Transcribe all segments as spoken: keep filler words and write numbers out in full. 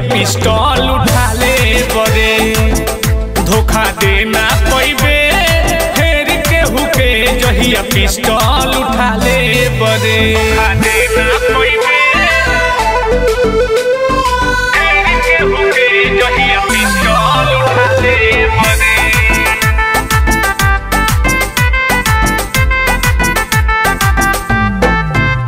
भैया पिस्टल उठाले बड़े धोखा देना पैबे फेर केहू के जहिया पिस्टल उठाले बड़े धोखा देना पैबे फेर केहू के जहिया पिस्टल उठाले बड़े।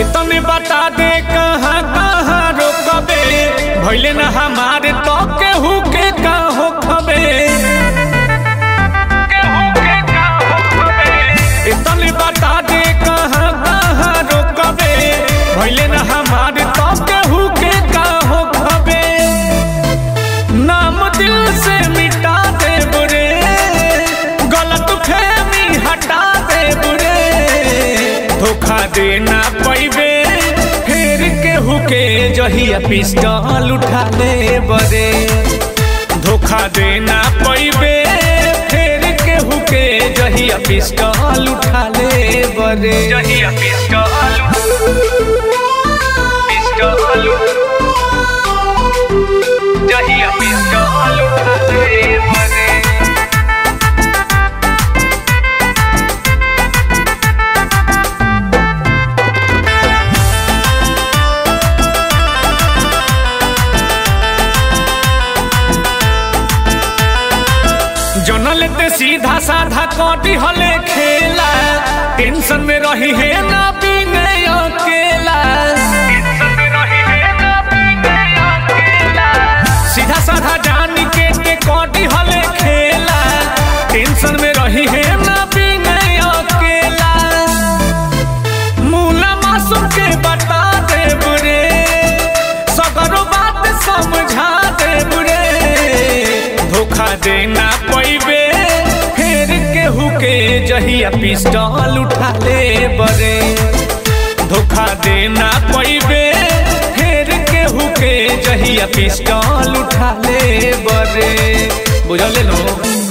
इतने बता दे कहाँ कहाँ रोकबे भइले ना हमारे तो केहू के का होखबे केहू के का होखबे। इतने बता दे कहाँ कहाँ रोकबे भइले ना हमारे तो केहू के का होखबे। नाम दिल से मिटा दे बुरे गलत फहमी हटा दे बुरे धोखा देना के जहिया पिस्टल उठाले बड़े धोखा देना पैबे फेर केहू के जहिया पिस्टल उठाले बड़े जहिया पिस्टल पिस्टल जहिया पिस्टल उठाले बड़े। सीधा साधा कटी हले खेला टेंशन में रही है ना बिने अकेला टेंशन में रही है ना बिने अकेला। सीधा साधा जान के ते कटी हले खेला टेंशन में रही है ना बिने अकेला। मूला मासूम के बता दे बुरे सगरो बात समझा दे बुरे धोखा देना पैबे जहिया पिस्टल उठाले बड़े धोखा देना पैबे फेर केहू के जहिया पिस्टल उठाले बड़े। बुझल लो।